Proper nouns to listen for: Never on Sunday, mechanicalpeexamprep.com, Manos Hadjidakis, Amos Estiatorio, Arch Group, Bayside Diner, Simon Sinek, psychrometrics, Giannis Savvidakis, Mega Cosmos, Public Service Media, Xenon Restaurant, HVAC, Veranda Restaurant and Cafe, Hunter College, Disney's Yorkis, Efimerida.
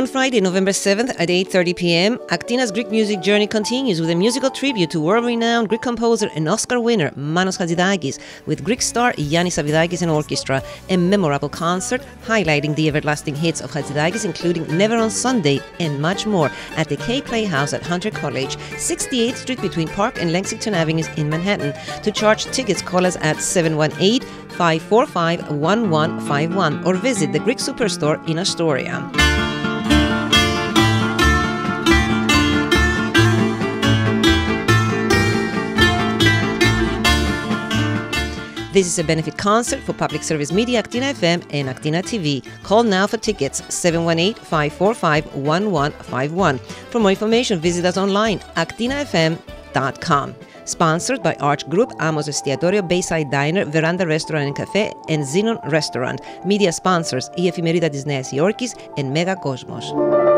On Friday, November 7th at 8:30 p.m., AKTINA's Greek music journey continues with a musical tribute to world-renowned Greek composer and Oscar winner Manos Hadjidakis with Greek star Giannis Savvidakis and orchestra, a memorable concert highlighting the everlasting hits of Hadjidakis, including Never on Sunday and much more, at the K Playhouse at Hunter College, 68th Street between Park and Lexington Avenues in Manhattan. To charge tickets, call us at 718-545-1151 or visit the Greek Superstore in Astoria. This is a benefit concert for Public Service Media, AKTINA FM and AKTINA TV. Call now for tickets, 718-545-1151. For more information, visit us online, aktinafm.com. Sponsored by Arch Group, Amos Estiatorio, Bayside Diner, Veranda Restaurant and Cafe, and Xenon Restaurant. Media sponsors, Efimerida, Disney's Yorkis, and Mega Cosmos.